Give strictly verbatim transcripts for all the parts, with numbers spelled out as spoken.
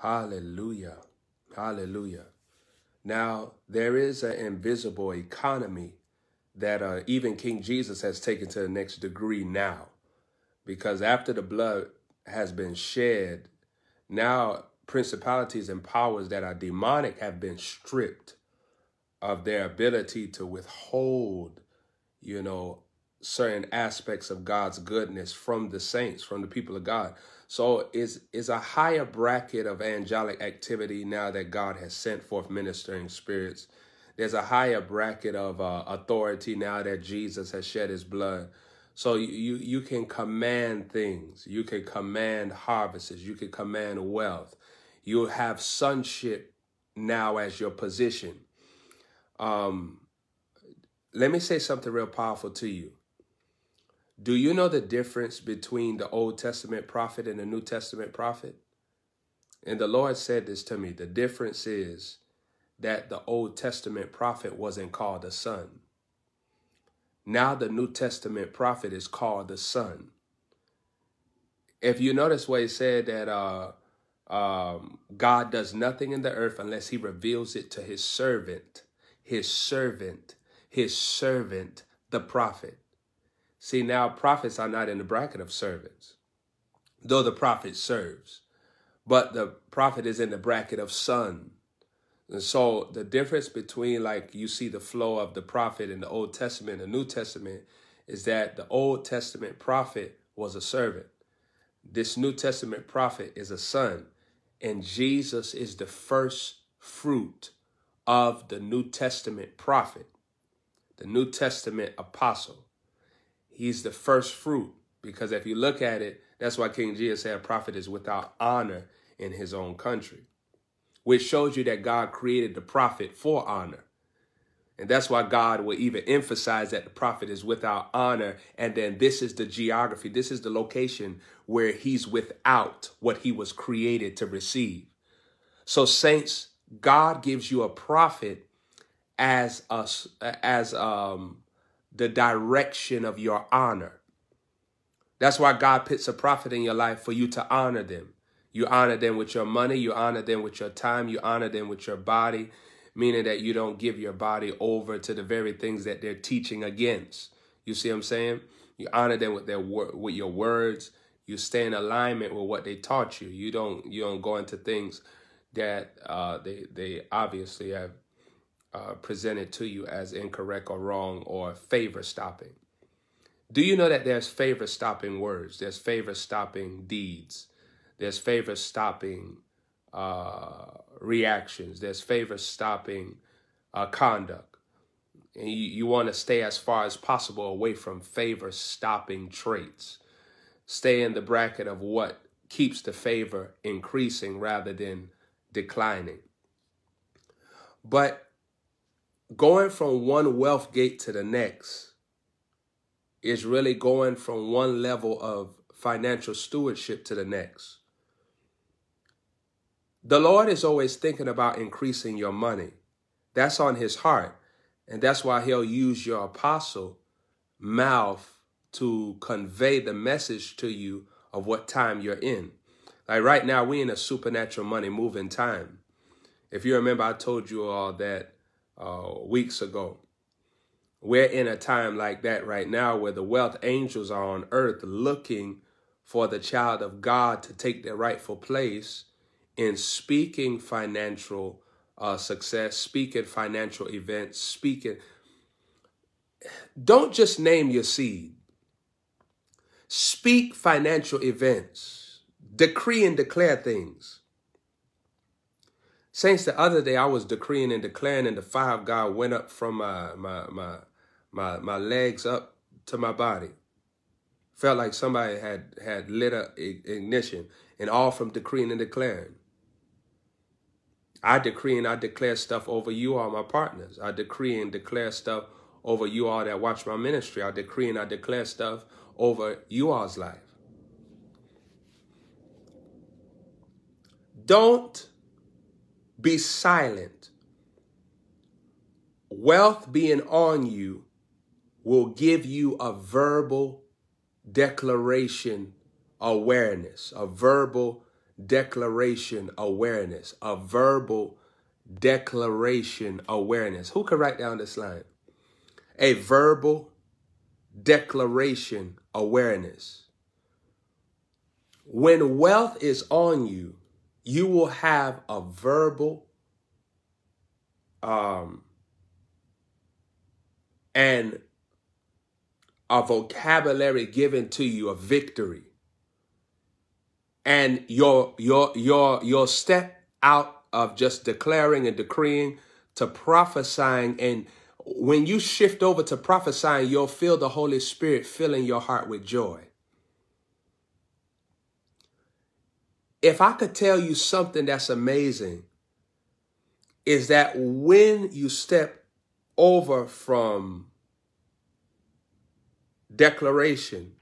Hallelujah. Hallelujah. Now, there is an invisible economy that uh, even King Jesus has taken to the next degree now, because after the blood has been shed, now principalities and powers that are demonic have been stripped of their ability to withhold, you know, certain aspects of God's goodness from the saints, from the people of God. So it's, it's a higher bracket of angelic activity now that God has sent forth ministering spirits. There's a higher bracket of uh, authority now that Jesus has shed his blood. So you, you can command things. You can command harvests. You can command wealth. You have sonship now as your position. Um, let me say something real powerful to you. Do you know the difference between the Old Testament prophet and the New Testament prophet? And the Lord said this to me. The difference is that the Old Testament prophet wasn't called a son. Now the New Testament prophet is called the son. If you notice what he said, that uh, um, God does nothing in the earth unless he reveals it to his servant, his servant, his servant, the prophet. See, now prophets are not in the bracket of servants, though the prophet serves, but the prophet is in the bracket of son. And so the difference between, like, you see the flow of the prophet in the Old Testament and the New Testament is that the Old Testament prophet was a servant. This New Testament prophet is a son, and Jesus is the first fruit of the New Testament prophet, the New Testament apostle. He's the first fruit, because if you look at it, that's why King Jesus said a prophet is without honor in his own country, which shows you that God created the prophet for honor. And that's why God will even emphasize that the prophet is without honor. And then this is the geography. This is the location where he's without what he was created to receive. So saints, God gives you a prophet as a, as um. the direction of your honor. That's why God puts a prophet in your life for you to honor them. You honor them with your money. You honor them with your time. You honor them with your body, meaning that you don't give your body over to the very things that they're teaching against. You see what I'm saying? You honor them with their with your words. You stay in alignment with what they taught you. You don't you don't go into things that uh, they they obviously have Uh, presented to you as incorrect or wrong or favor stopping. Do you know that there's favor stopping words? There's favor stopping deeds. There's favor stopping uh, reactions. There's favor stopping uh, conduct. And you, you want to stay as far as possible away from favor stopping traits. Stay in the bracket of what keeps the favor increasing rather than declining. But going from one wealth gate to the next is really going from one level of financial stewardship to the next. The Lord is always thinking about increasing your money. That's on his heart. And that's why he'll use your apostle mouth to convey the message to you of what time you're in. Like right now, we're in a supernatural money moving time. If you remember, I told you all that Uh, weeks ago. We're in a time like that right now where the wealth angels are on earth looking for the child of God to take their rightful place in speaking financial uh, success, speaking financial events, speaking. Don't just name your seed. Speak financial events. Decree and declare things. Saints, the other day I was decreeing and declaring, and the fire of God went up from my, my, my, my, my legs up to my body. Felt like somebody had, had lit an ignition, and all from decreeing and declaring. I decree and I declare stuff over you all, my partners. I decree and declare stuff over you all that watch my ministry. I decree and I declare stuff over you all's life. Don't be silent. Wealth being on you will give you a verbal declaration awareness, a verbal declaration awareness, a verbal declaration awareness. Who can write down this line? A verbal declaration awareness. When wealth is on you, you will have a verbal um, and a vocabulary given to you of victory. And your, your, your, your step out of just declaring and decreeing to prophesying. And when you shift over to prophesying, you'll feel the Holy Spirit filling your heart with joy. If I could tell you something that's amazing, is that when you step over from declaration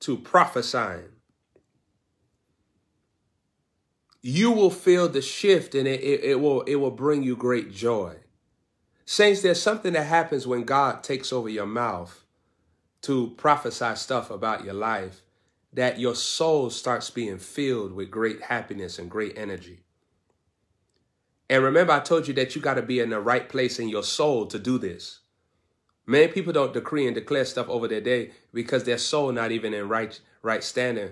to prophesying, you will feel the shift, and it, it, it will it will bring you great joy. Saints, there's something that happens when God takes over your mouth to prophesy stuff about your life, that your soul starts being filled with great happiness and great energy. And remember, I told you that you got to be in the right place in your soul to do this. Many people don't decree and declare stuff over their day because their soul not even in right, right standing,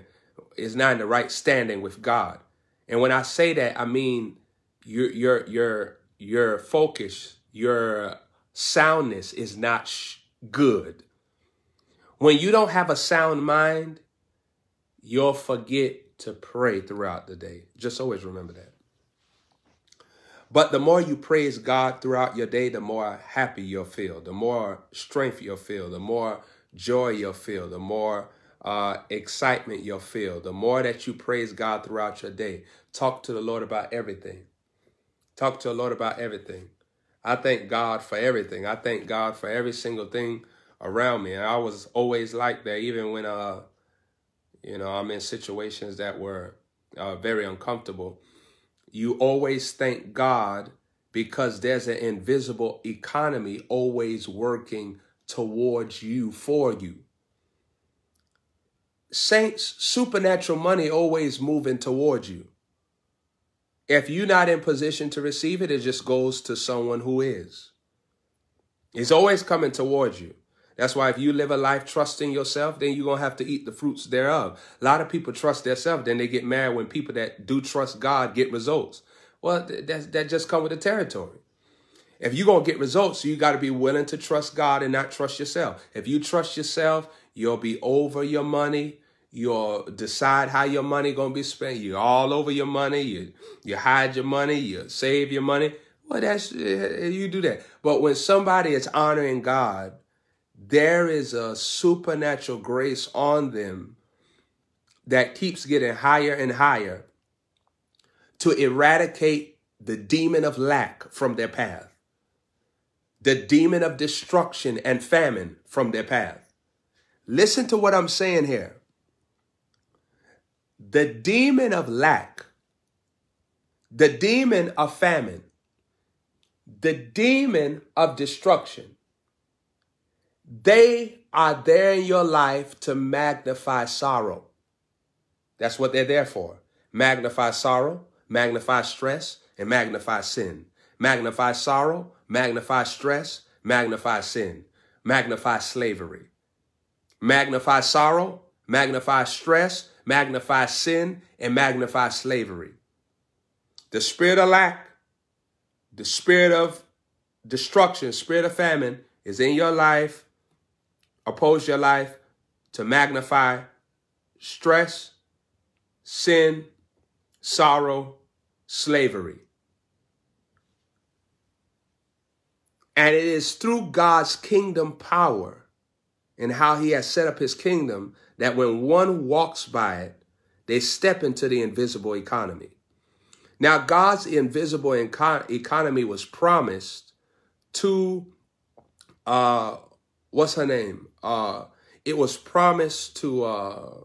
is not in the right standing with God. And when I say that, I mean your, your, your, your focus, your soundness is not sh good. When you don't have a sound mind, you'll forget to pray throughout the day. Just always remember that. But the more you praise God throughout your day, the more happy you'll feel, the more strength you'll feel, the more joy you'll feel, the more uh, excitement you'll feel, the more that you praise God throughout your day. Talk to the Lord about everything. Talk to the Lord about everything. I thank God for everything. I thank God for every single thing around me. And I was always like that, even when, uh, you know, I'm in situations that were uh, very uncomfortable. You always thank God because there's an invisible economy always working towards you, for you. Saints, supernatural money always moving towards you. If you're not in position to receive it, it just goes to someone who is. It's always coming towards you. That's why if you live a life trusting yourself, then you're going to have to eat the fruits thereof. A lot of people trust themselves, then they get mad when people that do trust God get results. Well, that, that just comes with the territory. If you're going to get results, you got to be willing to trust God and not trust yourself. If you trust yourself, you'll be over your money. You'll decide how your money going to be spent. You're all over your money. You, you hide your money. You save your money. Well, that's, you do that. But when somebody is honoring God, there is a supernatural grace on them that keeps getting higher and higher to eradicate the demon of lack from their path, the demon of destruction and famine from their path. Listen to what I'm saying here. The demon of lack, the demon of famine, the demon of destruction, they are there in your life to magnify sorrow. That's what they're there for. Magnify sorrow, magnify stress, and magnify sin. Magnify sorrow, magnify stress, magnify sin. Magnify slavery. Magnify sorrow, magnify stress, magnify sin, and magnify slavery. The spirit of lack, the spirit of destruction, spirit of famine is in your life. Oppose your life to magnify stress, sin, sorrow, slavery. And it is through God's kingdom power and how he has set up his kingdom that when one walks by it, they step into the invisible economy. Now, God's invisible econ- economy was promised to, uh, what's her name? Uh, it was promised to uh,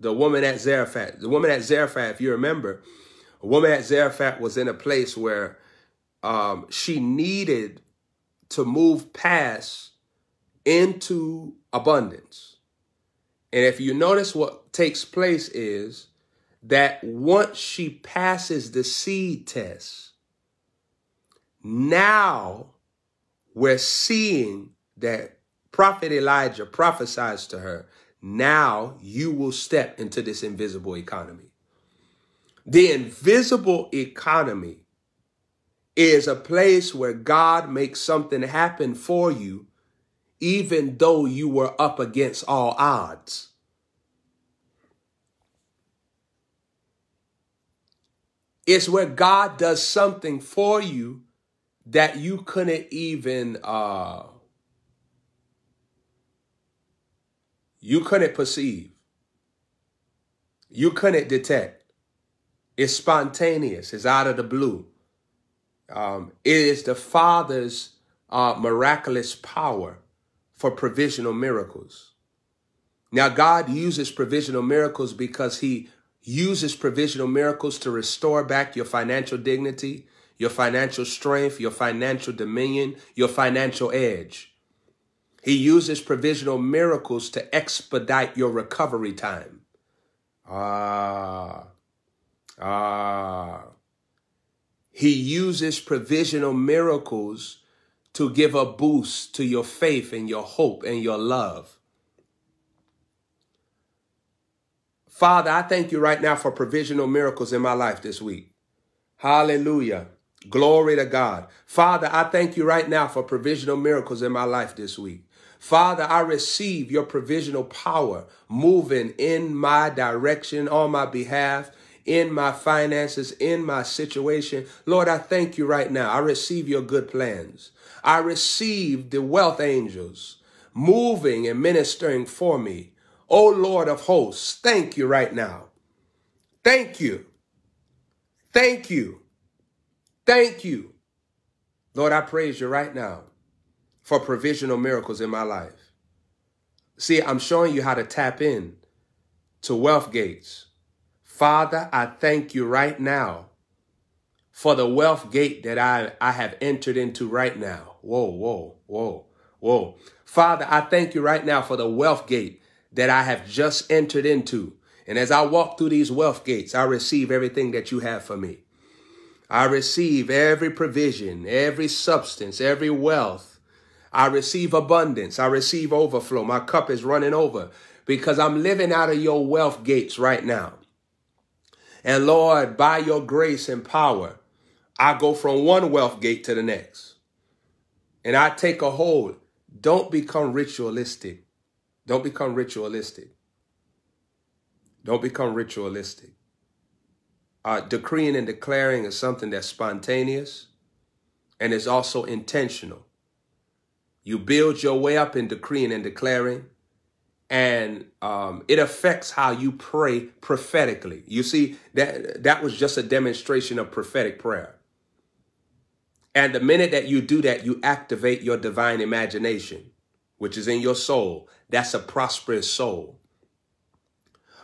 the woman at Zarephath. The woman at Zarephath, if you remember, a woman at Zarephath was in a place where um, she needed to move past into abundance. And if you notice, what takes place is that once she passes the seed test, now we're seeing that Prophet Elijah prophesies to her, now you will step into this invisible economy. The invisible economy is a place where God makes something happen for you, even though you were up against all odds. It's where God does something for you that you couldn't even, uh, you couldn't perceive. You couldn't detect. It's spontaneous. It's out of the blue. Um, it is the Father's uh, miraculous power for provisional miracles. Now, God uses provisional miracles because he uses provisional miracles to restore back your financial dignity, your financial strength, your financial dominion, your financial edge. He uses provisional miracles to expedite your recovery time. Ah, ah. He uses provisional miracles to give a boost to your faith and your hope and your love. Father, I thank you right now for provisional miracles in my life this week. Hallelujah. Glory to God. Father, I thank you right now for provisional miracles in my life this week. Father, I receive your provisional power moving in my direction, on my behalf, in my finances, in my situation. Lord, I thank you right now. I receive your good plans. I receive the wealth angels moving and ministering for me. Oh, Lord of hosts, thank you right now. Thank you. Thank you. Thank you. Lord, I praise you right now for provisional miracles in my life. See, I'm showing you how to tap in to wealth gates. Father, I thank you right now for the wealth gate that I, I have entered into right now. Whoa, whoa, whoa, whoa. Father, I thank you right now for the wealth gate that I have just entered into. And as I walk through these wealth gates, I receive everything that you have for me. I receive every provision, every substance, every wealth. I receive abundance. I receive overflow. My cup is running over because I'm living out of your wealth gates right now. And Lord, by your grace and power, I go from one wealth gate to the next. And I take a hold. Don't become ritualistic. Don't become ritualistic. Don't become ritualistic. Uh, decreeing and declaring is something that's spontaneous and is also intentional. You build your way up in decreeing and declaring. And um, it affects how you pray prophetically. You see, that that was just a demonstration of prophetic prayer. And the minute that you do that, you activate your divine imagination, which is in your soul. That's a prosperous soul.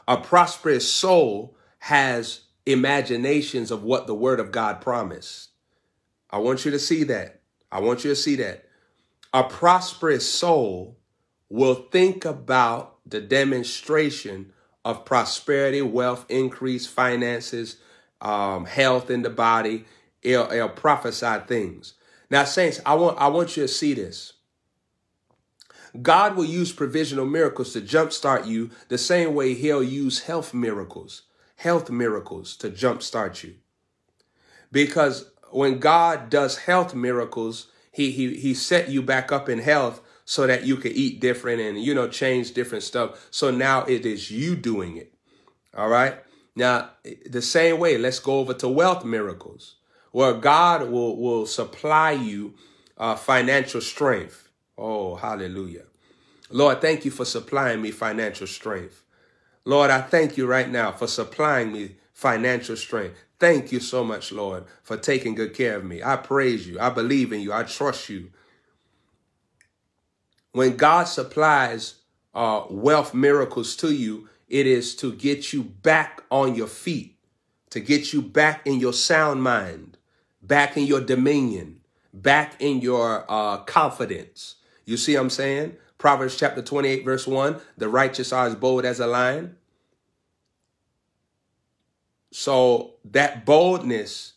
A prosperous soul has imaginations of what the word of God promised. I want you to see that. I want you to see that. A prosperous soul will think about the demonstration of prosperity, wealth, increase, finances, um, health in the body. It'll, it'll prophesy things. Now, saints, I want, I want you to see this. God will use provisional miracles to jumpstart you the same way he'll use health miracles, health miracles to jumpstart you. Because when God does health miracles, he, he, he set you back up in health so that you can eat different and, you know, change different stuff. So now it is you doing it. All right. Now, the same way, let's go over to wealth miracles, where God will, will supply you uh, financial strength. Oh, hallelujah. Lord, thank you for supplying me financial strength. Lord, I thank you right now for supplying me financial strength. Thank you so much, Lord, for taking good care of me. I praise you. I believe in you. I trust you. When God supplies uh, wealth miracles to you, it is to get you back on your feet, to get you back in your sound mind, back in your dominion, back in your uh, confidence. You see what I'm saying? Proverbs chapter twenty-eight, verse one, the righteous are as bold as a lion. So that boldness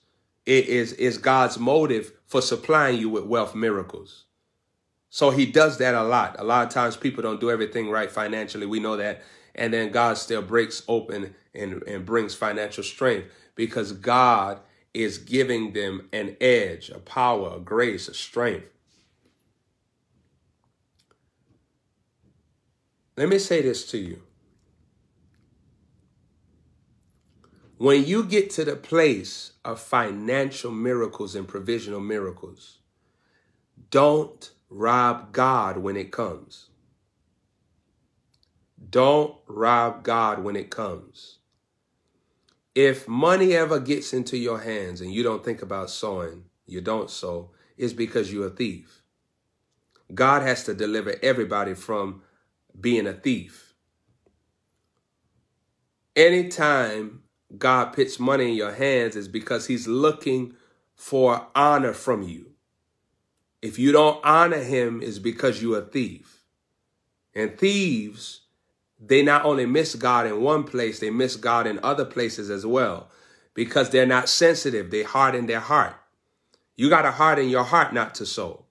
is, is God's motive for supplying you with wealth miracles. So he does that a lot. A lot of times people don't do everything right financially. We know that. And then God still breaks open and, and brings financial strength because God is giving them an edge, a power, a grace, a strength. Let me say this to you. When you get to the place of financial miracles and provisional miracles, don't rob God when it comes. Don't rob God when it comes. If money ever gets into your hands and you don't think about sowing, you don't sow, it's because you're a thief. God has to deliver everybody from being a thief. Anytime God puts money in your hands is because he's looking for honor from you. If you don't honor him, it's because you're a thief. And thieves, they not only miss God in one place, they miss God in other places as well because they're not sensitive. They harden their heart. You got to harden your heart not to sow,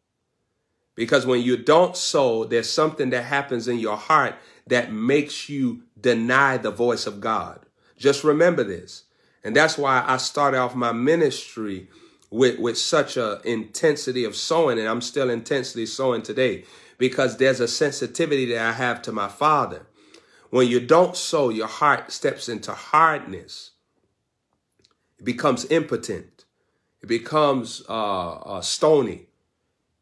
because when you don't sow, there's something that happens in your heart that makes you deny the voice of God. Just remember this. And that's why I started off my ministry with, with such an intensity of sowing. And I'm still intensely sowing today because there's a sensitivity that I have to my Father. When you don't sow, your heart steps into hardness. It becomes impotent. It becomes uh, uh, stony.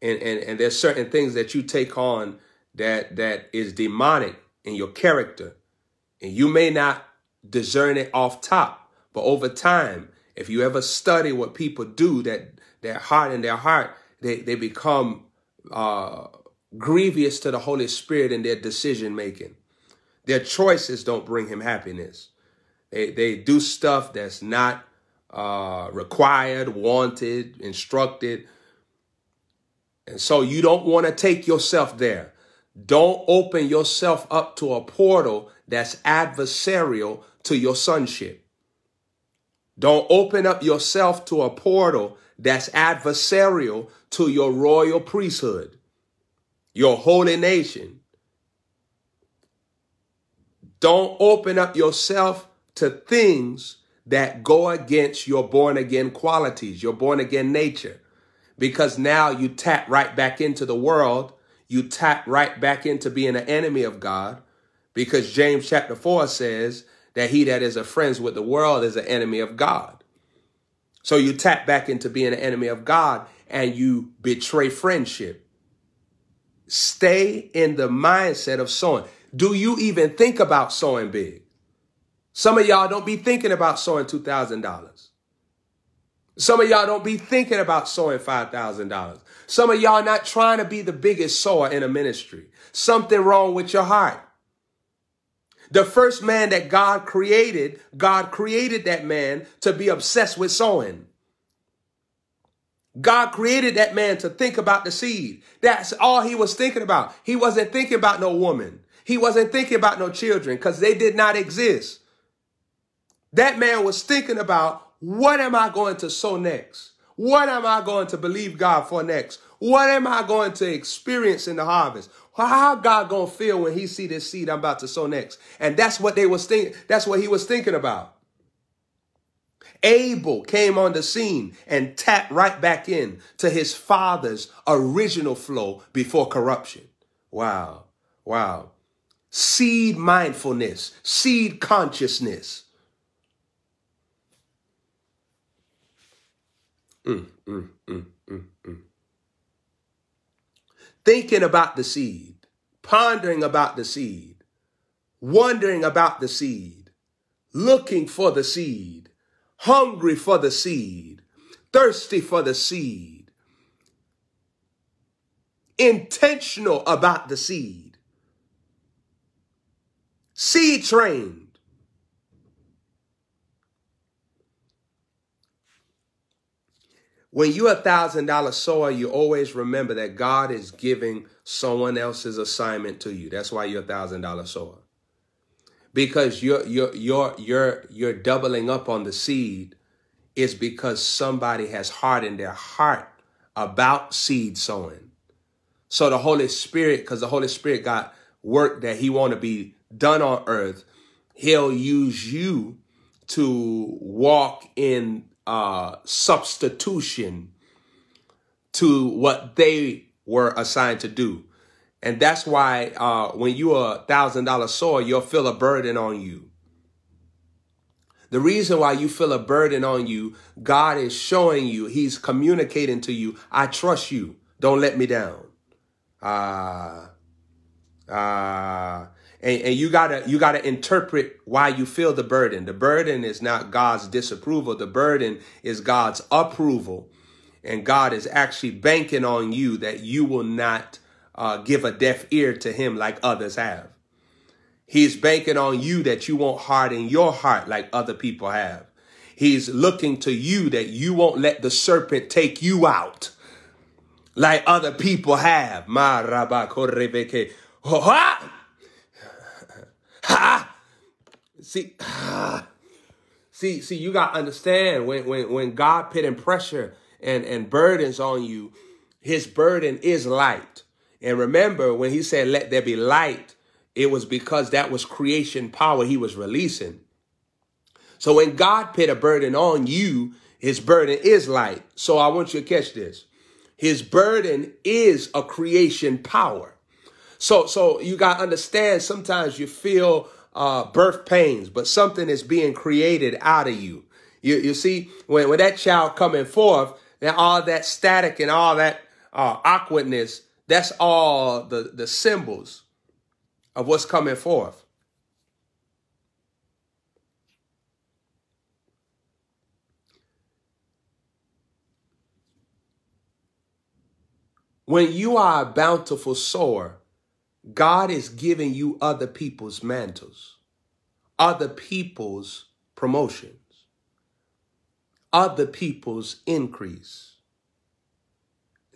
And, and, and there's certain things that you take on that that is demonic in your character. And you may not discern it off top, but over time, if you ever study what people do that that harden their heart, they, they become uh, grievous to the Holy Spirit in their decision making. Their choices don't bring him happiness. They, they do stuff that's not uh, required, wanted, instructed. And so you don't want to take yourself there. Don't open yourself up to a portal that's adversarial to your sonship. Don't open up yourself to a portal that's adversarial to your royal priesthood, your holy nation. Don't open up yourself to things that go against your born-again qualities, your born-again nature, because now you tap right back into the world. You tap right back into being an enemy of God, because James chapter four says that he that is a friend with the world is an enemy of God. So you tap back into being an enemy of God and you betray friendship. Stay in the mindset of sowing. Do you even think about sowing big? Some of y'all don't be thinking about sowing two thousand dollars. Some of y'all don't be thinking about sowing five thousand dollars. Some of y'all not trying to be the biggest sower in a ministry. Something wrong with your heart. The first man that God created, God created that man to be obsessed with sowing. God created that man to think about the seed. That's all he was thinking about. He wasn't thinking about no woman. He wasn't thinking about no children, because they did not exist. That man was thinking about, what am I going to sow next? What am I going to believe God for next? What am I going to experience in the harvest? How God going to feel when he see this seed I'm about to sow next? And that's what they was thinking. That's what he was thinking about. Abel came on the scene and tapped right back in to his father's original flow before corruption. Wow. Wow. Seed mindfulness, seed consciousness. Mm, mm, mm, mm, mm. Thinking about the seed, pondering about the seed, wondering about the seed, looking for the seed, hungry for the seed, thirsty for the seed, intentional about the seed, seed trained. When you're a one thousand dollar sower, you always remember that God is giving someone else's assignment to you. That's why you're a one thousand dollar sower. Because you're, you're, you're, you're, you're doubling up on the seed is because somebody has hardened their heart about seed sowing. So the Holy Spirit, because the Holy Spirit got work that he want to be done on earth, he'll use you to walk in uh, substitution to what they were assigned to do. And that's why uh, when you are a one thousand dollar sower, you'll feel a burden on you. The reason why you feel a burden on you, God is showing you, he's communicating to you, I trust you. Don't let me down. Ah, uh, ah, uh, and, and you gotta, you gotta interpret why you feel the burden. The burden is not God's disapproval. The burden is God's approval. And God is actually banking on you that you will not Uh, give a deaf ear to him like others have. He's banking on you that you won't harden your heart like other people have. He's looking to you that you won't let the serpent take you out like other people have. Ma rabba korebeke. Ha! Ha! See, see, see, you got to understand when, when, when God putting pressure and, and burdens on you, his burden is light. And remember, when he said, let there be light, it was because that was creation power he was releasing. So when God put a burden on you, his burden is light. So I want you to catch this. His burden is a creation power. So, so you got to understand, sometimes you feel uh, birth pains, but something is being created out of you. You, you see, when, when that child coming forth, then all that static and all that uh, awkwardness, that's all the, the symbols of what's coming forth. When you are a bountiful sower, God is giving you other people's mantles, other people's promotions, other people's increase.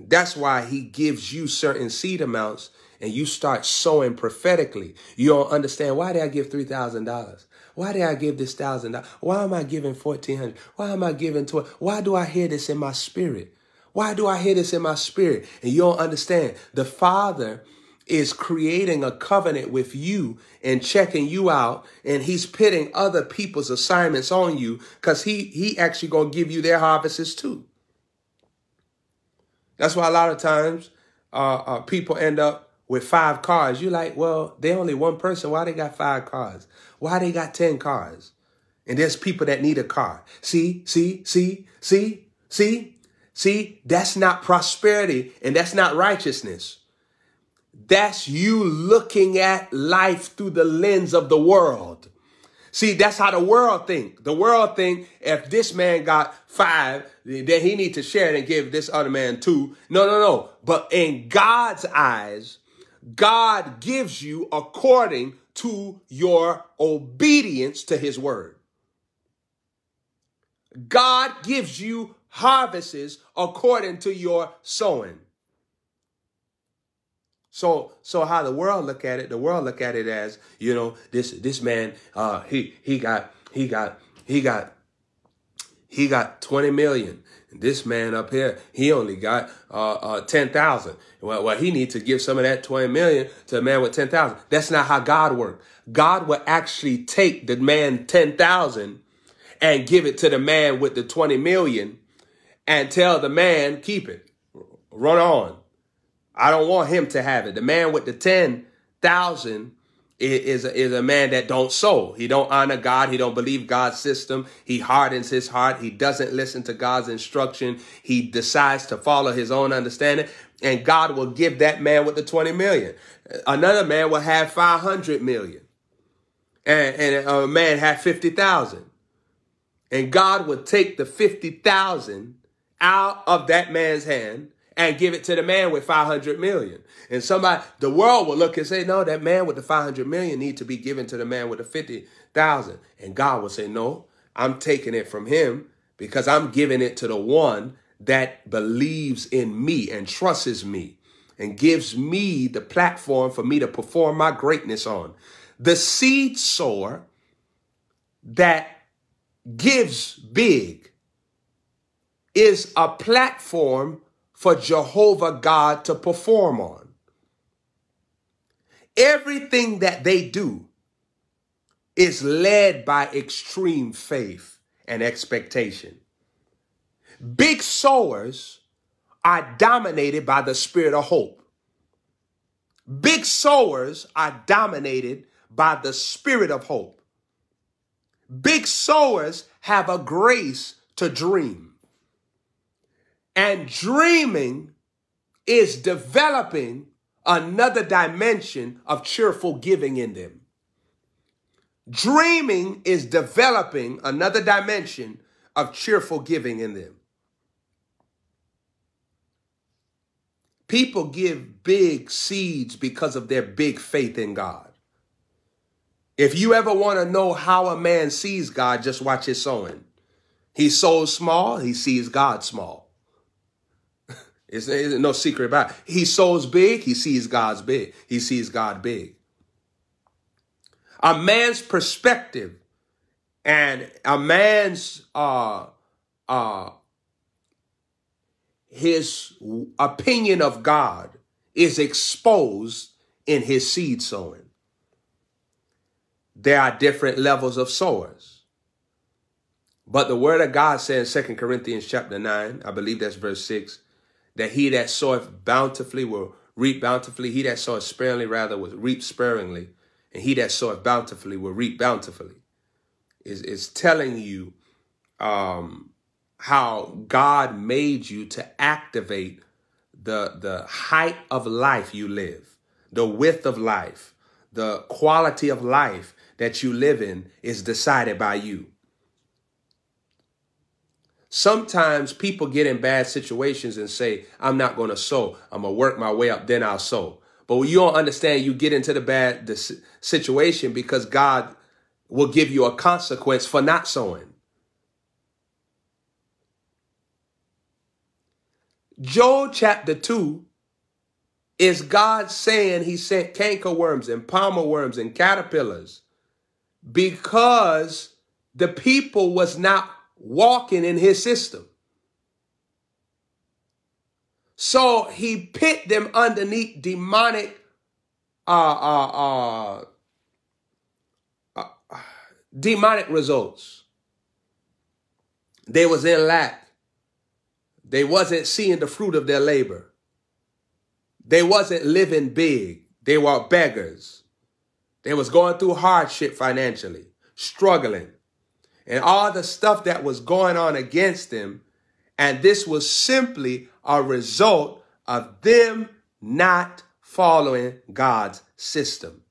That's why he gives you certain seed amounts and you start sowing prophetically. You don't understand, why did I give three thousand dollars? Why did I give this one thousand dollars? Why am I giving fourteen hundred dollars? Why am I giving twelve hundred dollars? Why do I hear this in my spirit? Why do I hear this in my spirit? And you don't understand. The Father is creating a covenant with you and checking you out, and he's pitting other people's assignments on you because he, he actually going to give you their harvests too. That's why a lot of times uh, uh, people end up with five cars. You're like, well, they're only one person. Why they got five cars? Why they got ten cars? And there's people that need a car. See, see, see, see, see, see, that's not prosperity and that's not righteousness. That's you looking at life through the lens of the world. See, that's how the world think. The world think if this man got five, then he need to share it and give this other man two. No, no, no. But in God's eyes, God gives you according to your obedience to his word. God gives you harvests according to your sowing. So, so how the world look at it, the world look at it as, you know, this, this man, uh, he, he got, he got, he got, he got twenty million. This man up here, he only got, uh, uh, ten thousand. Well, well, he needs to give some of that twenty million to a man with ten thousand. That's not how God works. God will actually take the man ten thousand and give it to the man with the twenty million and tell the man, keep it, run on. I don't want him to have it. The man with the ten thousand is, is, is a man that don't sow. He don't honor God. He don't believe God's system. He hardens his heart. He doesn't listen to God's instruction. He decides to follow his own understanding. And God will give that man with the twenty million. Another man will have five hundred million. And, and a man had fifty thousand. And God will take the fifty thousand out of that man's hand and give it to the man with five hundred million. And somebody, the world will look and say, no, that man with the five hundred million need to be given to the man with the fifty thousand. And God will say, no, I'm taking it from him because I'm giving it to the one that believes in me and trusts me and gives me the platform for me to perform my greatness on. The seed sower that gives big is a platform for Jehovah God to perform on. Everything that they do is led by extreme faith and expectation. Big sowers are dominated by the spirit of hope. Big sowers are dominated by the spirit of hope. Big sowers have a grace to dream. And dreaming is developing another dimension of cheerful giving in them. Dreaming is developing another dimension of cheerful giving in them. People give big seeds because of their big faith in God. If you ever want to know how a man sees God, just watch his sowing. He sows small, he sees God small. It's, it's no secret about it. He sows big, he sees God's big. He sees God big. A man's perspective and a man's, uh, uh, his opinion of God is exposed in his seed sowing. There are different levels of sowers. But the word of God says in Second Corinthians chapter nine, I believe that's verse six, that he that soweth bountifully will reap bountifully. He that soweth sparingly rather will reap sparingly. And he that soweth bountifully will reap bountifully. Is is telling you um, how God made you to activate the, the height of life you live, the width of life, the quality of life that you live in is decided by you. Sometimes people get in bad situations and say, I'm not going to sow. I'm going to work my way up, then I'll sow. But you don't understand, you get into the bad the situation because God will give you a consequence for not sowing. Job chapter two is God saying he sent cankerworms and palmer worms and caterpillars because the people was not walking in his system. So he pit them underneath demonic, uh, uh, uh, uh, uh, demonic results. They was in lack. They wasn't seeing the fruit of their labor. They wasn't living big. They were beggars. They was going through hardship financially, struggling, and all the stuff that was going on against them. And this was simply a result of them not following God's system.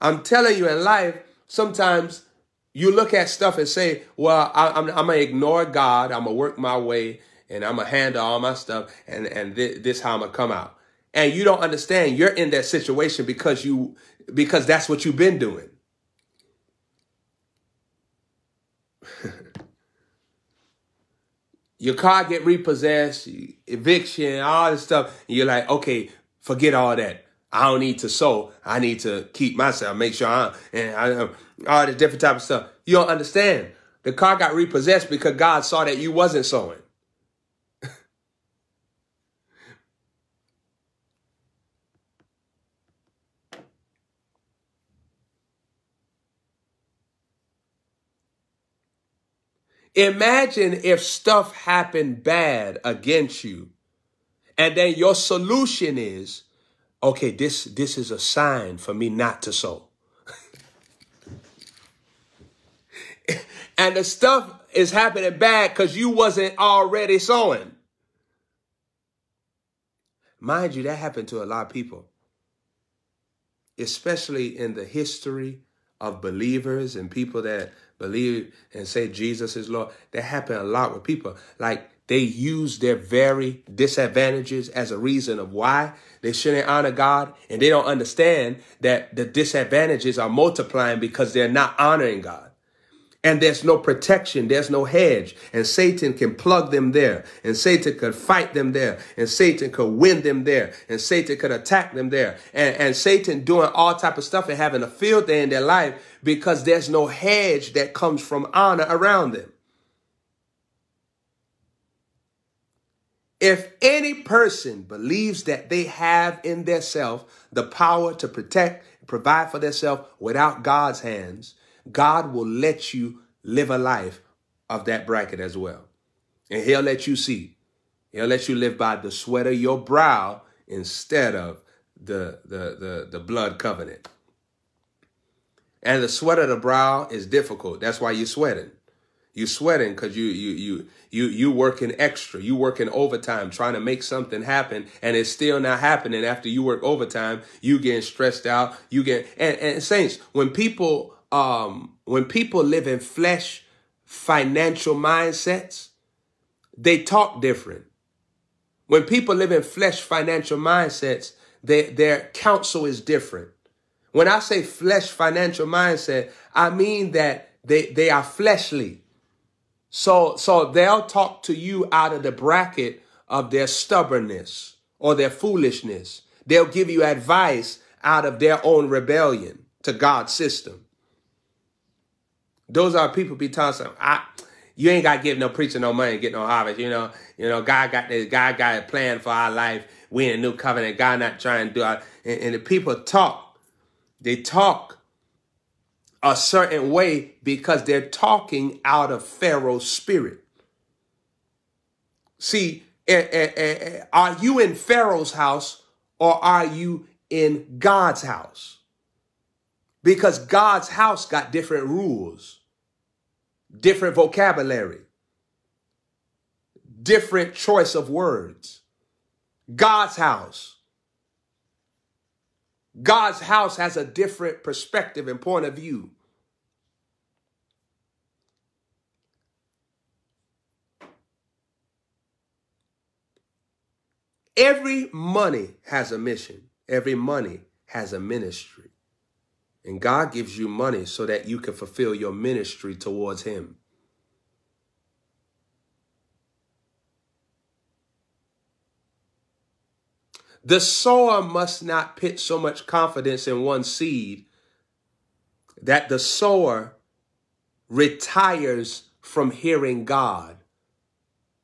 I'm telling you, in life, sometimes you look at stuff and say, well, I, I'm, I'm going to ignore God. I'm going to work my way and I'm going to handle all my stuff. And, and th this how I'm going to come out. And you don't understand you're in that situation because you because that's what you've been doing. Your car get repossessed, eviction, all this stuff. And you're like, okay, forget all that. I don't need to sow. I need to keep myself, make sure I'm, and I, all this different type of stuff. You don't understand. The car got repossessed because God saw that you wasn't sowing. Imagine if stuff happened bad against you and then your solution is, okay, this, this is a sign for me not to sow. And the stuff is happening bad because you wasn't already sowing. Mind you, that happened to a lot of people, especially in the history of believers and people that believe and say Jesus is Lord. That happened a lot with people. Like, they use their very disadvantages as a reason of why they shouldn't honor God. And they don't understand that the disadvantages are multiplying because they're not honoring God. And there's no protection. There's no hedge. And Satan can plug them there. And Satan could fight them there. And Satan could win them there. And Satan could attack them there. And, and Satan doing all type of stuff and having a field day in their life because there's no hedge that comes from honor around them. If any person believes that they have in their self the power to protect, provide for themselves without God's hands, God will let you live a life of that bracket as well. And he'll let you see. He'll let you live by the sweat of your brow instead of the, the, the, the blood covenant. And the sweat of the brow is difficult. That's why you're sweating. You're sweating because you you you you you working extra. You working overtime trying to make something happen, and it's still not happening. After you work overtime, you getting stressed out. You get and, and saints, when people um when people live in flesh financial mindsets, they talk different. When people live in flesh financial mindsets, they, their counsel is different. When I say flesh financial mindset, I mean that they they are fleshly. So, so they'll talk to you out of the bracket of their stubbornness or their foolishness. They'll give you advice out of their own rebellion to God's system. Those are people be telling them, I, you ain't got to give no preacher no money and get no harvest. You know, you know, God got this, God got a plan for our life. We in a new covenant. God not trying to do it. And, and the people talk, they talk a certain way because they're talking out of Pharaoh's spirit. See, eh, eh, eh, are you in Pharaoh's house or are you in God's house? Because God's house got different rules, different vocabulary, different choice of words. God's house. God's house has a different perspective and point of view. Every money has a mission. Every money has a ministry. And God gives you money so that you can fulfill your ministry towards him. The sower must not put so much confidence in one seed that the sower retires from hearing God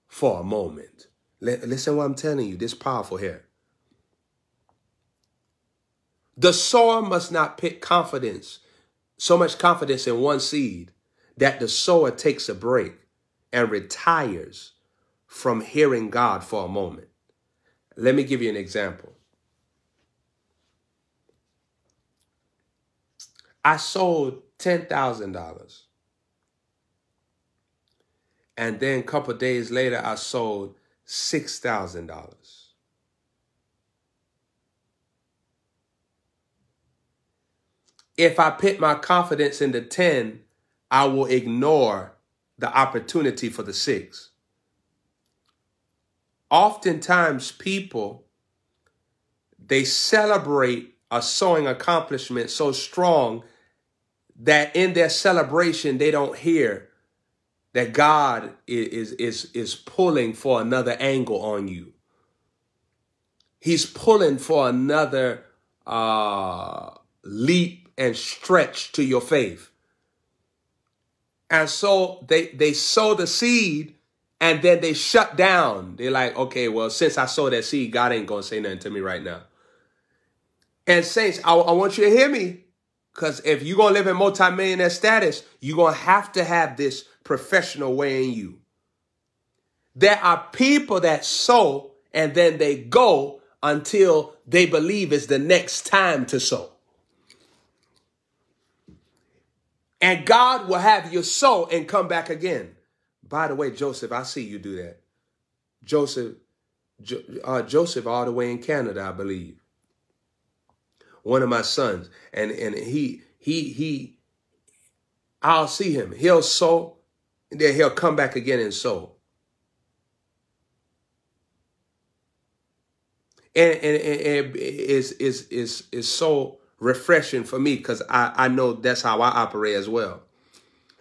for a moment. Listen what I'm telling you. This is powerful here. The sower must not put confidence, so much confidence in one seed that the sower takes a break and retires from hearing God for a moment. Let me give you an example. I sold ten thousand dollars. And then a couple of days later, I sold six thousand dollars. If I put my confidence in the ten, I will ignore the opportunity for the six. Oftentimes people, they celebrate a sowing accomplishment so strong that in their celebration, they don't hear that God is, is, is pulling for another angle on you. He's pulling for another uh, leap and stretch to your faith. And so they, they sow the seed. And then they shut down. They're like, okay, well, since I sowed that seed, God ain't going to say nothing to me right now. And saints, I, I want you to hear me. Because if you're going to live in multimillionaire status, you're going to have to have this professional way in you. There are people that sow and then they go until they believe it's the next time to sow. And God will have you sow and come back again. By the way, Joseph, I see you do that. Joseph, jo uh, Joseph all the way in Canada, I believe. One of my sons. And, and he, he, he, I'll see him. He'll sow, and then he'll come back again and sow. And, and, and it's, it's, it's, it's so refreshing for me because I, I know that's how I operate as well.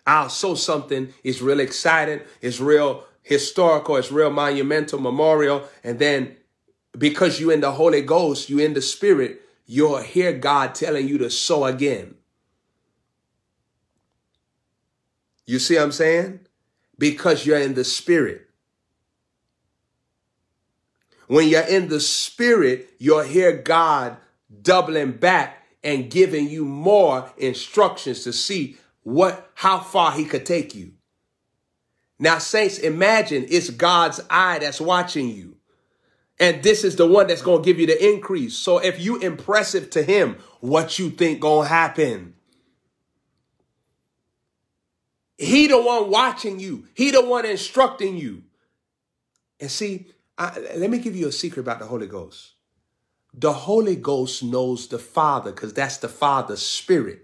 I'll show something. It's real exciting. It's real historical. It's real monumental, memorial. And then because you're in the Holy Ghost, you're in the Spirit, you'll hear God telling you to sow again. You see what I'm saying? Because you're in the Spirit. When you're in the Spirit, you'll hear God doubling back and giving you more instructions to see what, how far he could take you. Now, saints, imagine it's God's eye that's watching you. And this is the one that's going to give you the increase. So if you impressive to him, what you think going to happen? He the one watching you. He the one instructing you. And see, I, let me give you a secret about the Holy Ghost. The Holy Ghost knows the Father because that's the Father's spirit.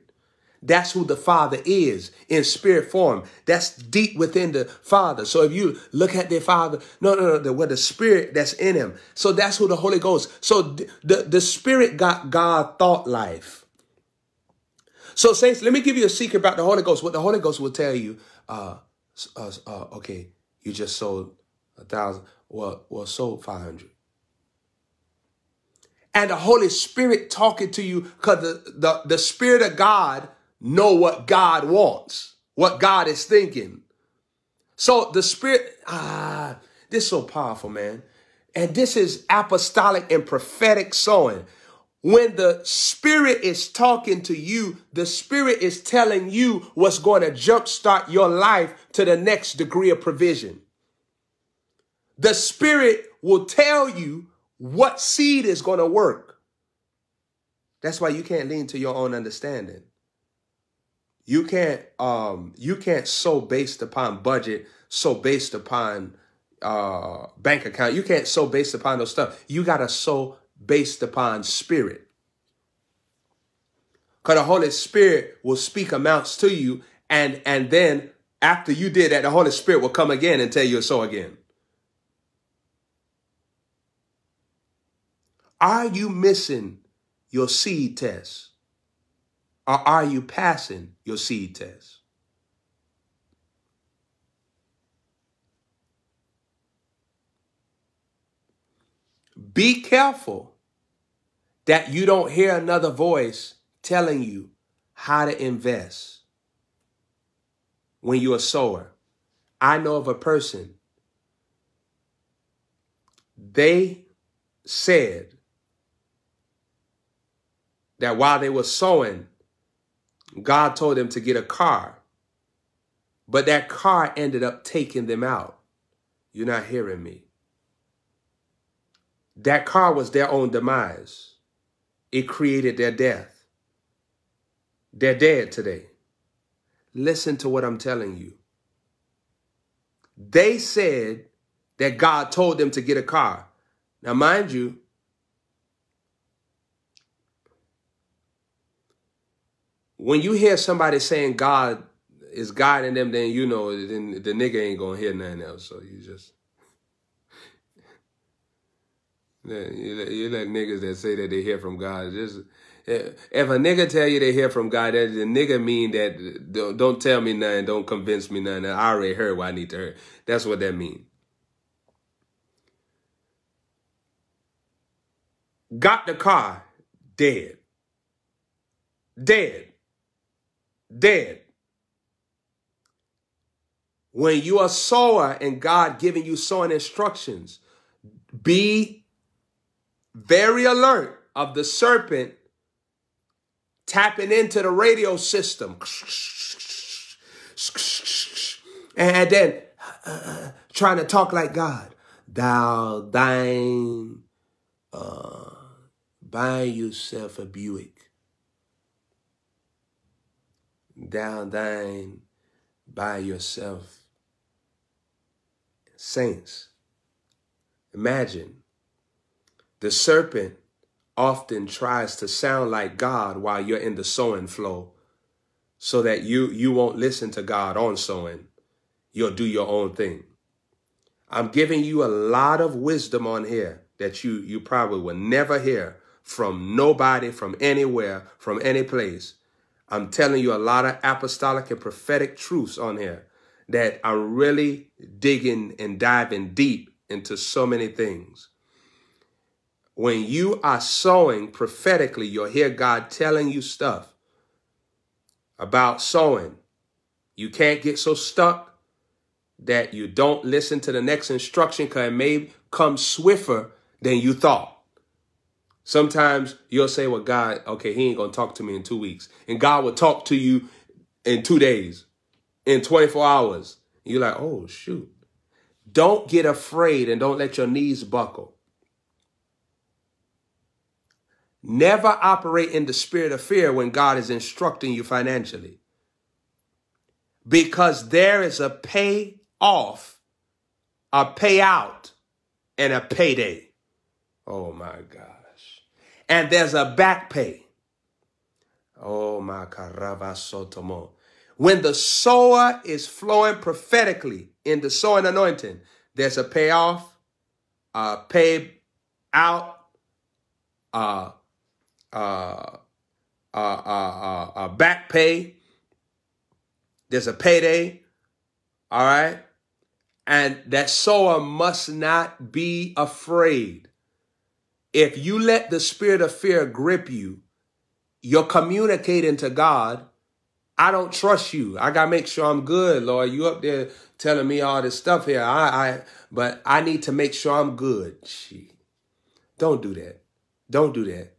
That's who the Father is in spirit form. That's deep within the Father. So if you look at the Father, no, no, no, the, well, the Spirit that's in him. So that's who the Holy Ghost. So the, the, the Spirit got God thought life. So saints, let me give you a secret about the Holy Ghost. What the Holy Ghost will tell you, uh, uh, uh okay, you just sold a thousand, well, well, sold five hundred. And the Holy Spirit talking to you because the, the, the Spirit of God know what God wants, what God is thinking. So the Spirit, ah, this is so powerful, man. And this is apostolic and prophetic sowing. When the Spirit is talking to you, the Spirit is telling you what's going to jumpstart your life to the next degree of provision. The Spirit will tell you what seed is going to work. That's why you can't lean to your own understanding. You can't um, you can't sow based upon budget, sow based upon uh, bank account. You can't sow based upon those stuff. You got to sow based upon spirit. Because the Holy Spirit will speak amounts to you. And, and then after you did that, the Holy Spirit will come again and tell you to sow again. Are you missing your seed test? Or are you passing your seed test? Be careful that you don't hear another voice telling you how to invest when you're a sower. I know of a person. They said that while they were sowing, God told them to get a car, but that car ended up taking them out. You're not hearing me. That car was their own demise. It created their death. They're dead today. Listen to what I'm telling you. They said that God told them to get a car. Now, mind you, when you hear somebody saying God is guiding them, then you know then the nigga ain't gonna hear nothing else. So you just you let, you let niggas that say that they hear from God. Just if a nigga tell you they hear from God, that the nigga mean that don't, don't tell me nothing, don't convince me nothing. I already heard what I need to hear. That's what that mean. Got the car, dead, dead. Dead. When you are a sower and God giving you sowing instructions, be very alert of the serpent tapping into the radio system. And then uh, trying to talk like God. Thou thine, uh, buy yourself a Buick. Thou thine by yourself. Saints, imagine the serpent often tries to sound like God while you're in the sowing flow so that you, you won't listen to God on sowing. You'll do your own thing. I'm giving you a lot of wisdom on here that you, you probably will never hear from nobody, from anywhere, from any place. I'm telling you a lot of apostolic and prophetic truths on here that are really digging and diving deep into so many things. When you are sowing prophetically, you'll hear God telling you stuff about sowing. You can't get so stuck that you don't listen to the next instruction, because it may come swifter than you thought. Sometimes you'll say, well, God, okay, he ain't going to talk to me in two weeks. And God will talk to you in two days, in twenty-four hours. You're like, oh, shoot. Don't get afraid and don't let your knees buckle. Never operate in the spirit of fear when God is instructing you financially, because there is a payoff, a payout, and a payday. Oh, my gosh. And there's a back pay. Oh, my karavasotomo. When the sower is flowing prophetically in the sowing anointing, there's a payoff, a payout, a Uh, uh, uh, uh, uh, back pay. There's a payday. All right. And that sower must not be afraid. If you let the spirit of fear grip you, you're communicating to God, I don't trust you. I got to make sure I'm good, Lord. You up there telling me all this stuff here. I, I, but I need to make sure I'm good. Gee. Don't do that. Don't do that.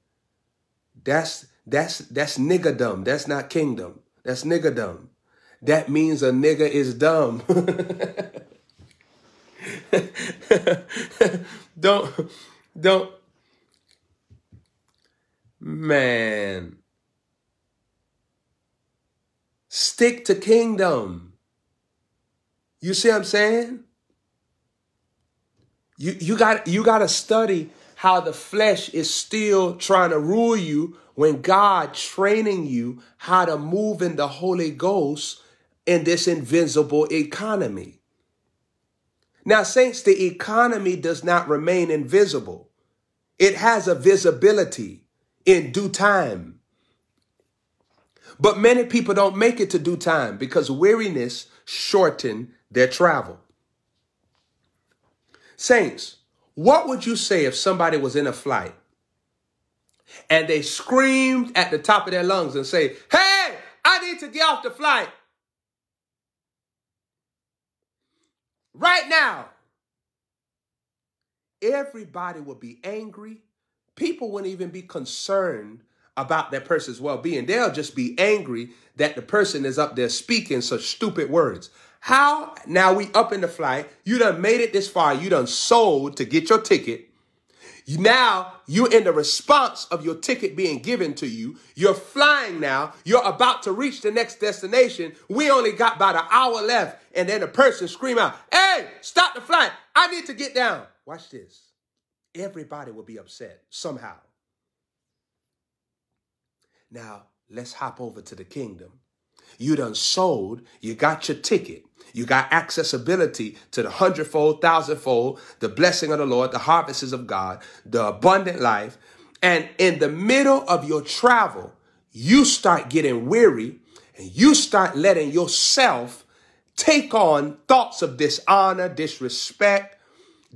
That's that's that's nigger dumb. That's not kingdom. That's nigger dumb. That means a nigger is dumb. don't don't man. Stick to kingdom. You see what I'm saying? You you got you gotta study how the flesh is still trying to rule you when God training you how to move in the Holy Ghost in this invisible economy. Now, saints, the economy does not remain invisible. It has a visibility in due time. But many people don't make it to due time because weariness shortens their travel. Saints, what would you say if somebody was in a flight and they screamed at the top of their lungs and say, hey, I need to get off the flight right now? Everybody would be angry. People wouldn't even be concerned about that person's well-being. They'll just be angry that the person is up there speaking such stupid words. How? Now we up in the flight. You done made it this far. You done sold to get your ticket. Now you're in the response of your ticket being given to you. You're flying now. You're about to reach the next destination. We only got about an hour left. And then a person scream out, hey, stop the flight. I need to get down. Watch this. Everybody will be upset somehow. Now let's hop over to the kingdom. You done sold. You got your ticket. You got accessibility to the hundredfold, thousandfold, the blessing of the Lord, the harvests of God, the abundant life. And in the middle of your travel, you start getting weary and you start letting yourself take on thoughts of dishonor, disrespect,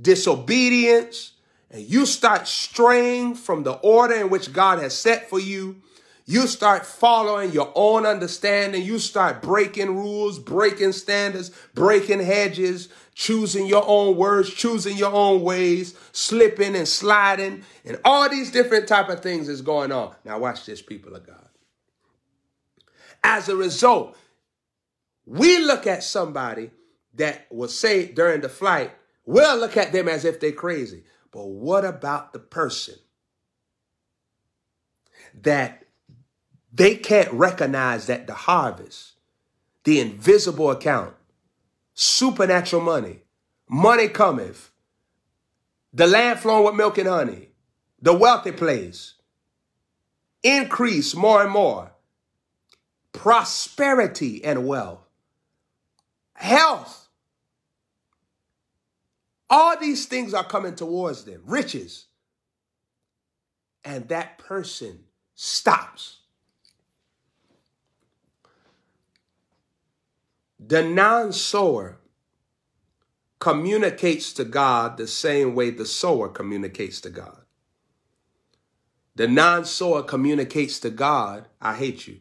disobedience. And you start straying from the order in which God has set for you. You start following your own understanding. You start breaking rules, breaking standards, breaking hedges, choosing your own words, choosing your own ways, slipping and sliding, and all these different type of things is going on. Now watch this, people of God. As a result, we look at somebody that will say during the flight, we'll look at them as if they're crazy. But what about the person that they can't recognize that the harvest, the invisible account, supernatural money, money cometh, the land flowing with milk and honey, the wealthy place, increase more and more, prosperity and wealth, health. All these things are coming towards them, riches. And that person stops. The non-sower communicates to God the same way the sower communicates to God. The non-sower communicates to God, I hate you.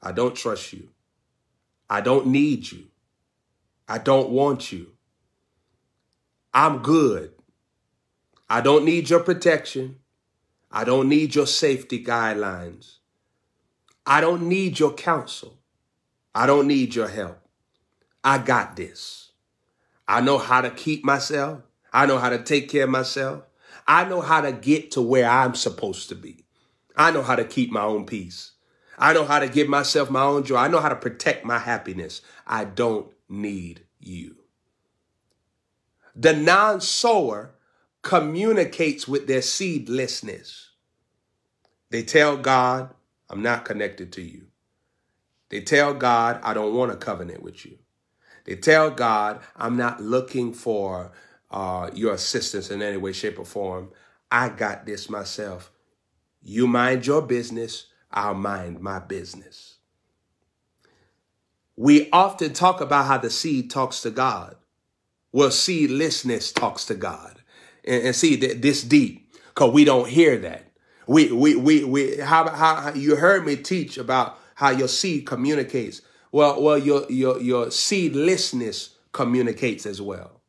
I don't trust you. I don't need you. I don't want you. I'm good. I don't need your protection. I don't need your safety guidelines. I don't need your counsel. I don't need your help. I got this. I know how to keep myself. I know how to take care of myself. I know how to get to where I'm supposed to be. I know how to keep my own peace. I know how to give myself my own joy. I know how to protect my happiness. I don't need you. The non-sower communicates with their seedlessness. They tell God, I'm not connected to you. They tell God, I don't want a covenant with you. They tell God, I'm not looking for uh, your assistance in any way, shape, or form. I got this myself. You mind your business. I'll mind my business. We often talk about how the seed talks to God. Well, seedlessness talks to God. And, and see, th this deep, because we don't hear that. We, we, we, we, how, how, you heard me teach about how your seed communicates. Well, well, your, your, your seedlessness communicates as well.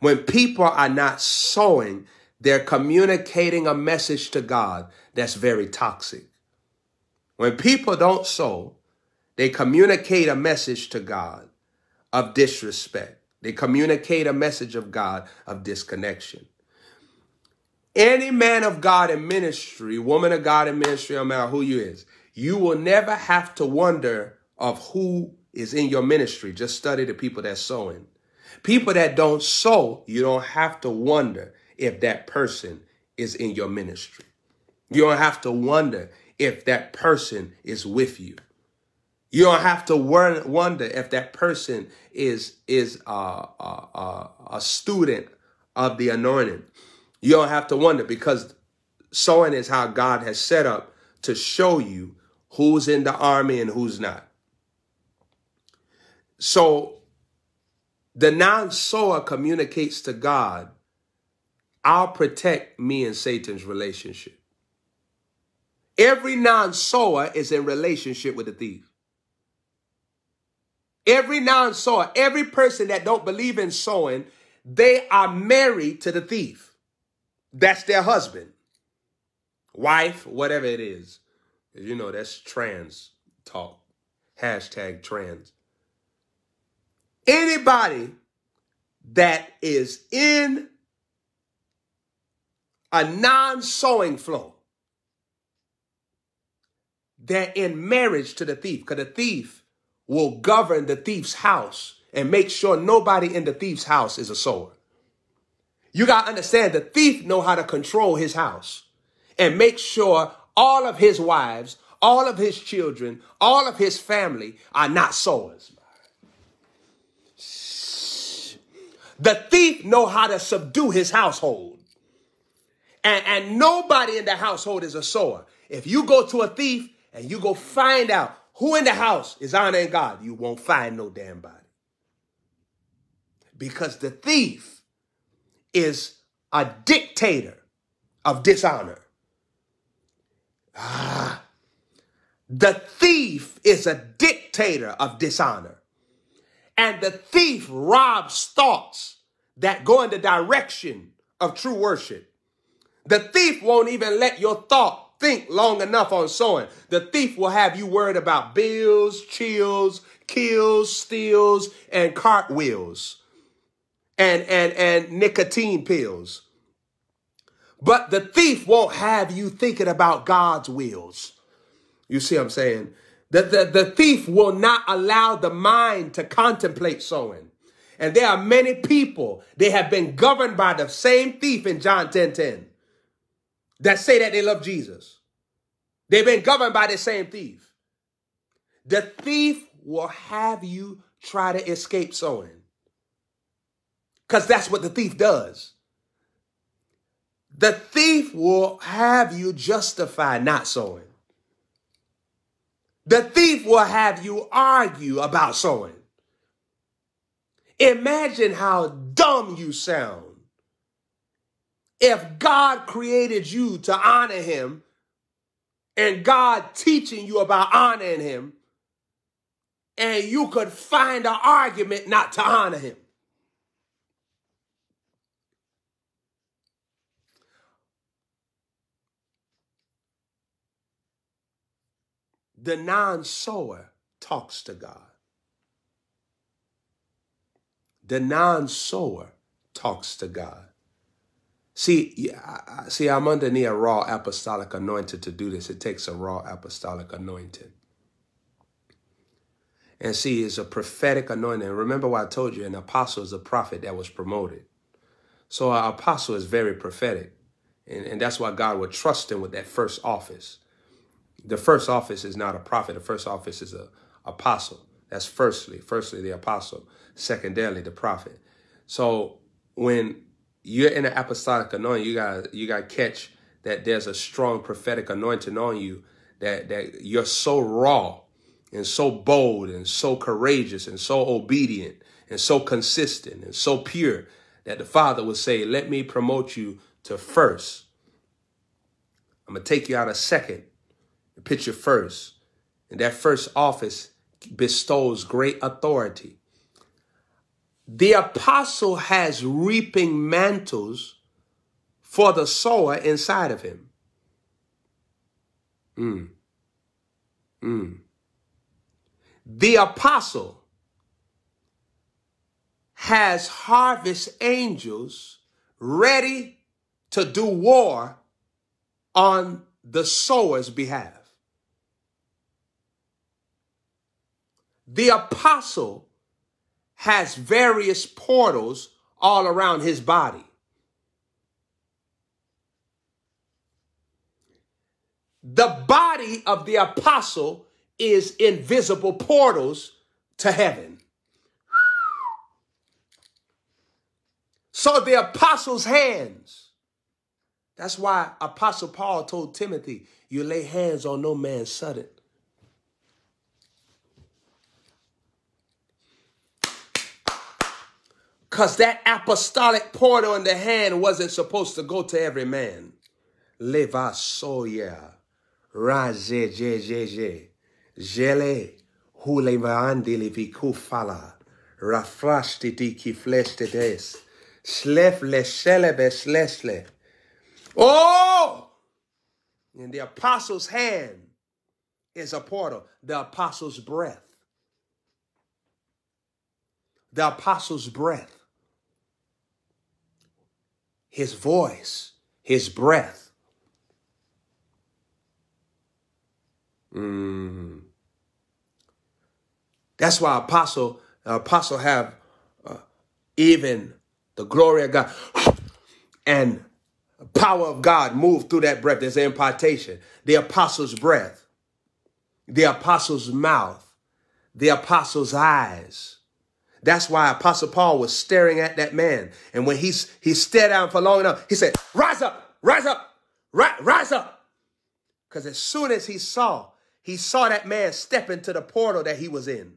When people are not sowing, they're communicating a message to God that's very toxic. When people don't sow, they communicate a message to God of disrespect. They communicate a message of God of disconnection. Any man of God in ministry, woman of God in ministry, no matter who you is, you will never have to wonder of who is in your ministry. Just study the people that's sowing. People that don't sow, you don't have to wonder if that person is in your ministry. You don't have to wonder if that person is with you. You don't have to wonder if that person is, is a, a, a, a student of the anointing. You don't have to wonder, because sowing is how God has set up to show you who's in the army and who's not. So the non-sower communicates to God, I'll protect me and Satan's relationship. Every non-sower is in relationship with the thief. Every non-sower, every person that don't believe in sowing, they are married to the thief. That's their husband, wife, whatever it is. You know, that's trans talk. Hashtag trans. Anybody that is in a non-sowing flow, they're in marriage to the thief, because the thief will govern the thief's house and make sure nobody in the thief's house is a sower. You got to understand, the thief know how to control his house and make sure all of his wives, all of his children, all of his family are not sowers. The thief know how to subdue his household. And, and nobody in the household is a sower. If you go to a thief and you go find out who in the house is honoring God, you won't find no damn body. Because the thief is a dictator of dishonor. Ah, the thief is a dictator of dishonor. And the thief robs thoughts that go in the direction of true worship. The thief won't even let your thought think long enough on sowing. The thief will have you worried about bills, chills, kills, steals, and cartwheels, and, and, and nicotine pills. But the thief won't have you thinking about God's wills. You see what I'm saying? The, the, the thief will not allow the mind to contemplate sowing. And there are many people, they have been governed by the same thief in John ten ten. That say that they love Jesus. They've been governed by the same thief. The thief will have you try to escape sowing, because that's what the thief does. The thief will have you justify not sowing. The thief will have you argue about sowing. Imagine how dumb you sound if God created you to honor him and God teaching you about honoring him, and you could find an argument not to honor him. The non-sower talks to God. The non-sower talks to God. See, I, see, I'm under a raw apostolic anointing to do this. It takes a raw apostolic anointing. And see, it's a prophetic anointing. Remember what I told you, an apostle is a prophet that was promoted. So an apostle is very prophetic. And, and that's why God would trust him with that first office. The first office is not a prophet. The first office is an apostle. That's firstly. Firstly, the apostle. Secondarily, the prophet. So when you're in an apostolic anointing, you got you got to catch that there's a strong prophetic anointing on you, that, that you're so raw and so bold and so courageous and so obedient and so consistent and so pure that the Father would say, let me promote you to first. I'm going to take you out of second. Put you first, and that first office bestows great authority. The apostle has reaping mantles for the sower inside of him. Mm. Mm. The apostle has harvest angels ready to do war on the sower's behalf. The apostle has various portals all around his body. The body of the apostle is invisible portals to heaven. So the apostle's hands. That's why Apostle Paul told Timothy, you lay hands on no man sudden. Because that apostolic portal in the hand wasn't supposed to go to every man. Leva soya, raze je je je, jele hulevaandi levikufala, rafrastiti kiflestedes, slefle celebe slesle. Oh! In the apostle's hand is a portal, the apostle's breath. The apostle's breath. His voice, his breath. Mm. That's why apostle, uh, apostle have uh, even the glory of God and power of God move through that breath. There's an impartation. The apostle's breath, the apostle's mouth, the apostle's eyes. That's why Apostle Paul was staring at that man. And when he, he stared down for long enough, he said, rise up, rise up, ri rise up. Because as soon as he saw, he saw that man step into the portal that he was in.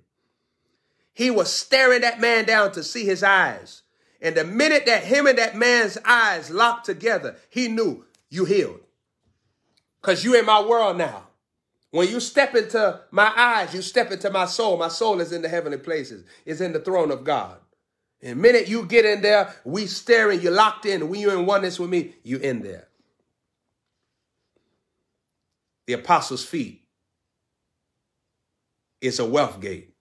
He was staring that man down to see his eyes. And the minute that him and that man's eyes locked together, he knew you healed. Because you in my world now. When you step into my eyes, you step into my soul. My soul is in the heavenly places. It's in the throne of God. And the minute you get in there, we staring, you're locked in. When you're in oneness with me, you're in there. The apostles' feet is a wealth gate.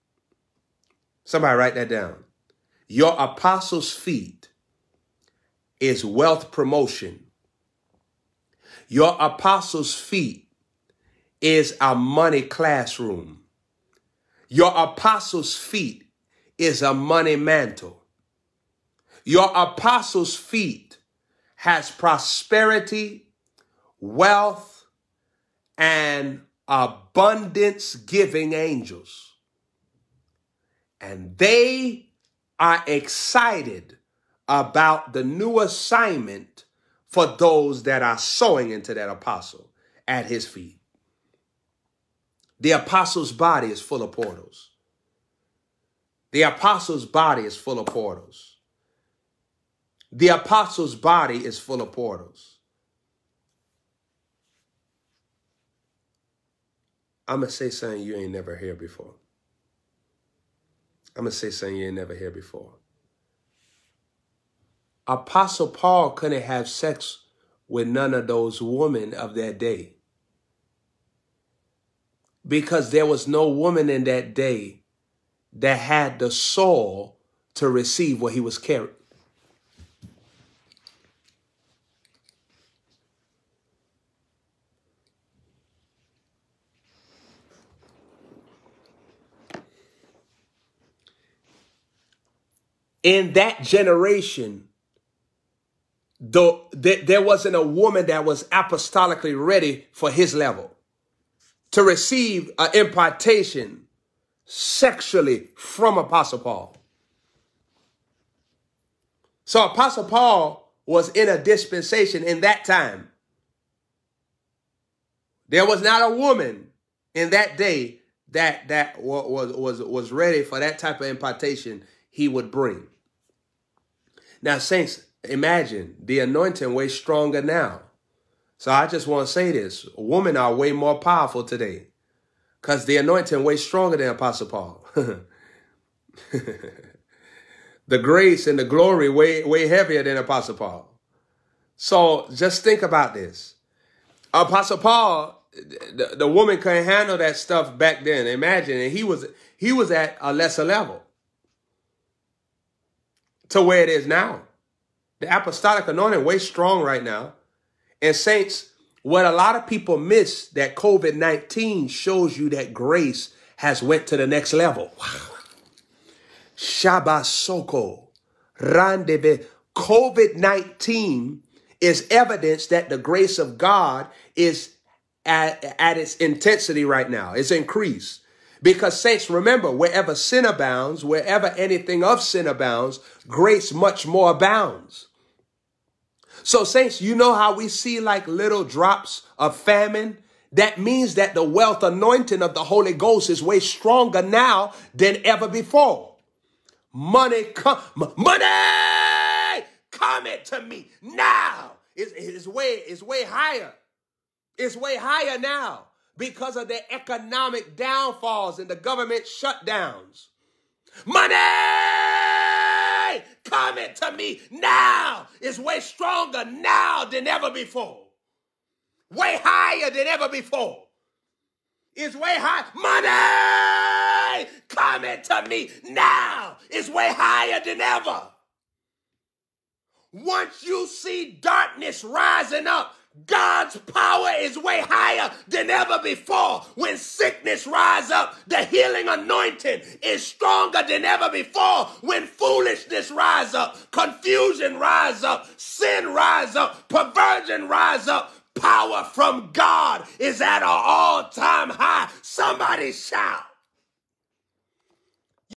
Somebody write that down. Your apostles' feet is wealth promotion. Your apostles' feet is a money classroom. Your apostle's feet is a money mantle. Your apostle's feet has prosperity, wealth, and abundance giving angels. And they are excited about the new assignment for those that are sowing into that apostle at his feet. The apostles' body is full of portals. The apostles' body is full of portals. The apostles' body is full of portals. I'm going to say something you ain't never heard before. I'm going to say something you ain't never heard before. Apostle Paul couldn't have sex with none of those women of that day, because there was no woman in that day that had the soul to receive what he was carrying. In that generation, though, th- there wasn't a woman that was apostolically ready for his level to receive an impartation sexually from Apostle Paul. So Apostle Paul was in a dispensation in that time. There was not a woman in that day that that was was was ready for that type of impartation he would bring. Now, saints, imagine the anointing way stronger now. So I just want to say this. Women are way more powerful today because the anointing way stronger than Apostle Paul. The grace and the glory way, way heavier than Apostle Paul. So just think about this. Apostle Paul, the, the woman couldn't handle that stuff back then. Imagine. And he was, he was at a lesser level to where it is now. The apostolic anointing way strong right now. And saints, what a lot of people miss, that COVID nineteen shows you that grace has went to the next level. Wow. Shabasoko, Randebe. COVID nineteen is evidence that the grace of God is at, at its intensity right now. It's increased. Because saints, remember, wherever sin abounds, wherever anything of sin abounds, grace much more abounds. So saints, you know how we see like little drops of famine? That means that the wealth anointing of the Holy Ghost is way stronger now than ever before. Money, come, money, come to me now. It's, it's, way, it's way higher. It's way higher now because of the economic downfalls and the government shutdowns. Money, coming to me now is way stronger now than ever before. Way higher than ever before. It's way high. Money, coming to me now is way higher than ever. Once you see darkness rising up, God's power is way higher than ever before. When sickness rise up, the healing anointing is stronger than ever before. When foolishness rise up, confusion rise up, sin rise up, perversion rise up, power from God is at an all-time high. Somebody shout.